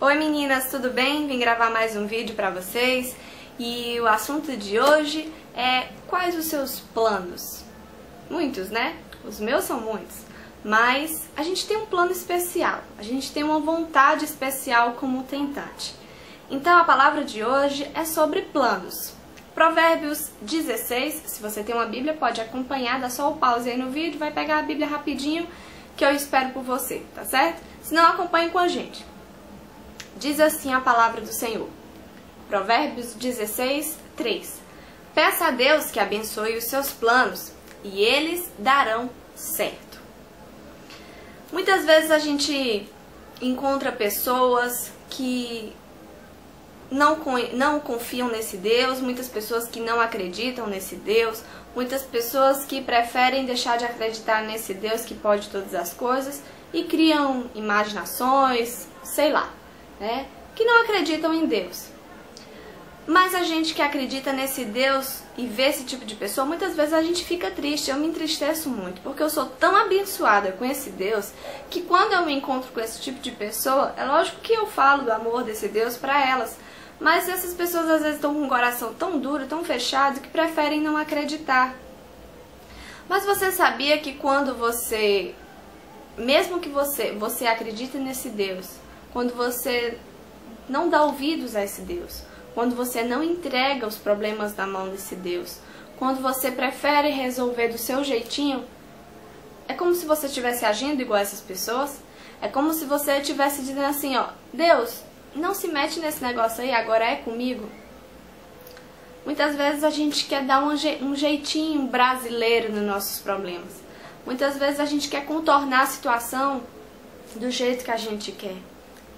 Oi meninas, tudo bem? Vim gravar mais um vídeo pra vocês e o assunto de hoje é quais os seus planos? Muitos, né? Os meus são muitos, mas a gente tem um plano especial, a gente tem uma vontade especial como tentante. Então a palavra de hoje é sobre planos. Provérbios 16, se você tem uma Bíblia pode acompanhar, dá só o pause aí no vídeo, vai pegar a Bíblia rapidinho que eu espero por você, tá certo? Se não, acompanhe com a gente. Diz assim a palavra do Senhor, Provérbios 16, 3. Peça a Deus que abençoe os seus planos, e eles darão certo. Muitas vezes a gente encontra pessoas que não confiam nesse Deus, muitas pessoas que não acreditam nesse Deus, muitas pessoas que preferem deixar de acreditar nesse Deus que pode todas as coisas, e criam imaginações, sei lá. Né, que não acreditam em Deus. Mas a gente que acredita nesse Deus e vê esse tipo de pessoa, muitas vezes a gente fica triste, eu me entristeço muito, porque eu sou tão abençoada com esse Deus, que quando eu me encontro com esse tipo de pessoa, é lógico que eu falo do amor desse Deus para elas, mas essas pessoas às vezes estão com um coração tão duro, tão fechado, que preferem não acreditar. Mas você sabia que quando você, mesmo que você acredite nesse Deus, quando você não dá ouvidos a esse Deus, quando você não entrega os problemas na mão desse Deus, quando você prefere resolver do seu jeitinho, é como se você estivesse agindo igual a essas pessoas, é como se você estivesse dizendo assim, ó, Deus, não se mete nesse negócio aí, agora é comigo. Muitas vezes a gente quer dar um jeitinho brasileiro nos nossos problemas. Muitas vezes a gente quer contornar a situação do jeito que a gente quer.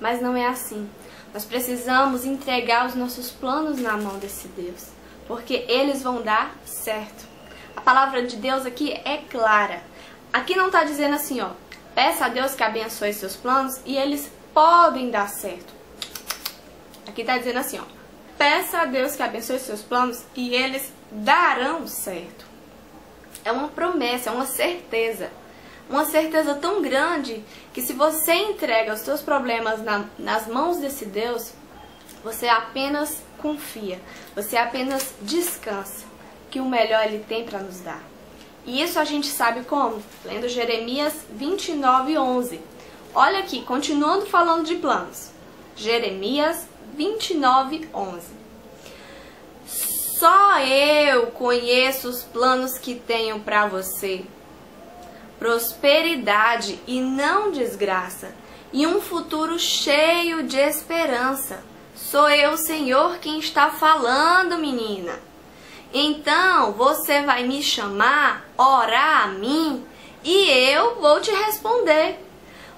Mas não é assim. Nós precisamos entregar os nossos planos na mão desse Deus, porque eles vão dar certo. A palavra de Deus aqui é clara. Aqui não está dizendo assim, ó, peça a Deus que abençoe seus planos e eles podem dar certo. Aqui está dizendo assim, ó, peça a Deus que abençoe seus planos e eles darão certo. É uma promessa, é uma certeza. Uma certeza tão grande que se você entrega os seus problemas nas mãos desse Deus, você apenas confia, você apenas descansa que o melhor Ele tem para nos dar. E isso a gente sabe como? Lendo Jeremias 29, 11. Olha aqui, continuando falando de planos. Jeremias 29, 11. Só eu conheço os planos que tenho para você. Prosperidade e não desgraça, e um futuro cheio de esperança. Sou eu, Senhor, quem está falando, menina. Então você vai me chamar, orar a mim, e eu vou te responder.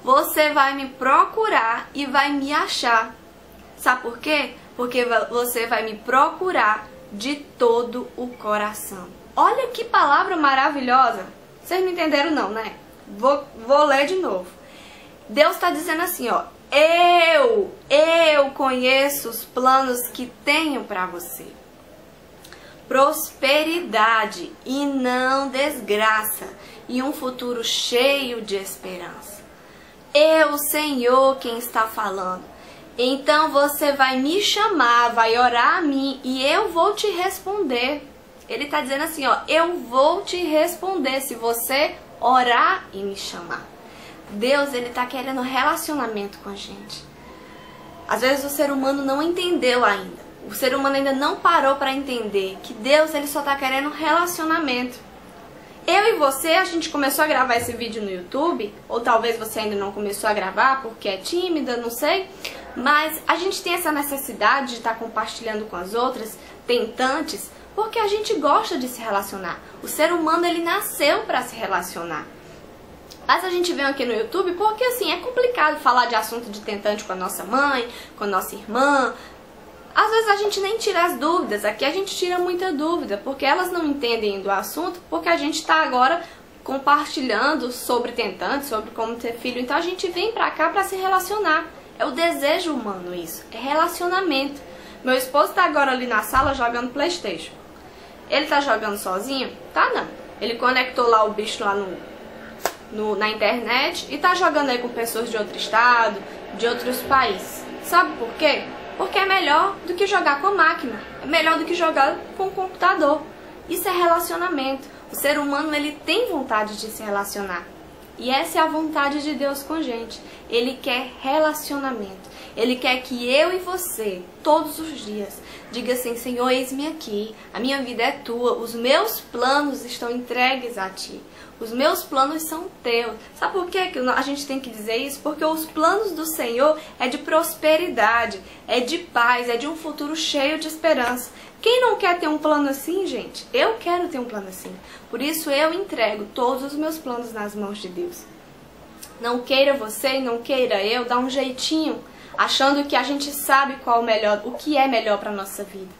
Você vai me procurar e vai me achar. Sabe por quê? Porque você vai me procurar de todo o coração. Olha que palavra maravilhosa! Vocês não entenderam não, né? Vou ler de novo. Deus está dizendo assim, ó, eu conheço os planos que tenho para você. Prosperidade e não desgraça, e um futuro cheio de esperança. Eu, Senhor, quem está falando. Então você vai me chamar, vai orar a mim e eu vou te responder. Ele está dizendo assim, ó, eu vou te responder se você orar e me chamar. Deus, Ele está querendo relacionamento com a gente. Às vezes o ser humano não entendeu ainda. O ser humano ainda não parou para entender que Deus, Ele só está querendo relacionamento. Eu e você, a gente começou a gravar esse vídeo no YouTube, ou talvez você ainda não começou a gravar porque é tímida, não sei. Mas a gente tem essa necessidade de estar compartilhando com as outras tentantes, porque a gente gosta de se relacionar. O ser humano, ele nasceu para se relacionar. Mas a gente vem aqui no YouTube porque, assim, é complicado falar de assunto de tentante com a nossa mãe, com a nossa irmã. Às vezes a gente nem tira as dúvidas. Aqui a gente tira muita dúvida, porque elas não entendem do assunto, porque a gente está agora compartilhando sobre tentante, sobre como ter filho. Então a gente vem pra cá pra se relacionar. É o desejo humano isso, é relacionamento. Meu esposo tá agora ali na sala jogando PlayStation. Ele tá jogando sozinho? Tá não. Ele conectou lá o bicho lá na internet e tá jogando aí com pessoas de outro estado, de outros países. Sabe por quê? Porque é melhor do que jogar com a máquina, é melhor do que jogar com o computador. Isso é relacionamento. O ser humano, ele tem vontade de se relacionar. E essa é a vontade de Deus com a gente. Ele quer relacionamento. Ele quer que eu e você, todos os dias, diga assim: Senhor, eis-me aqui, a minha vida é tua, os meus planos estão entregues a ti. Os meus planos são teus. Sabe por que a gente tem que dizer isso? Porque os planos do Senhor é de prosperidade, é de paz, é de um futuro cheio de esperança. Quem não quer ter um plano assim, gente? Eu quero ter um plano assim. Por isso eu entrego todos os meus planos nas mãos de Deus. Não queira você, não queira eu, dá um jeitinho, achando que a gente sabe qual o melhor, o que é melhor para a nossa vida.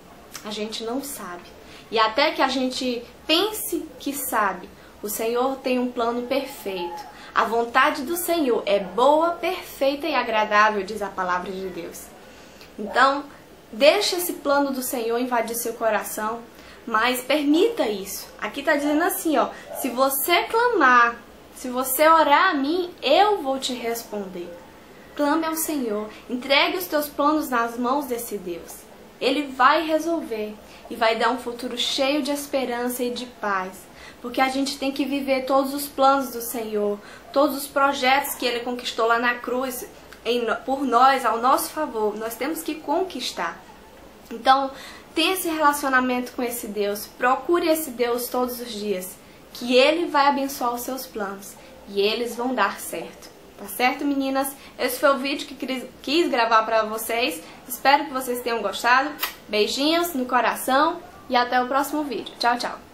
A gente não sabe. E até que a gente pense que sabe, o Senhor tem um plano perfeito. A vontade do Senhor é boa, perfeita e agradável, diz a palavra de Deus. Então, deixe esse plano do Senhor invadir seu coração, mas permita isso. Aqui está dizendo assim, ó: se você clamar, se você orar a mim, eu vou te responder. Clame ao Senhor, entregue os teus planos nas mãos desse Deus. Ele vai resolver e vai dar um futuro cheio de esperança e de paz. Porque a gente tem que viver todos os planos do Senhor, todos os projetos que Ele conquistou lá na cruz, por nós, ao nosso favor. Nós temos que conquistar. Então, tenha esse relacionamento com esse Deus, procure esse Deus todos os dias, que Ele vai abençoar os seus planos e eles vão dar certo. Tá certo, meninas? Esse foi o vídeo que quis gravar para vocês. Espero que vocês tenham gostado. Beijinhos no coração e até o próximo vídeo. Tchau, tchau!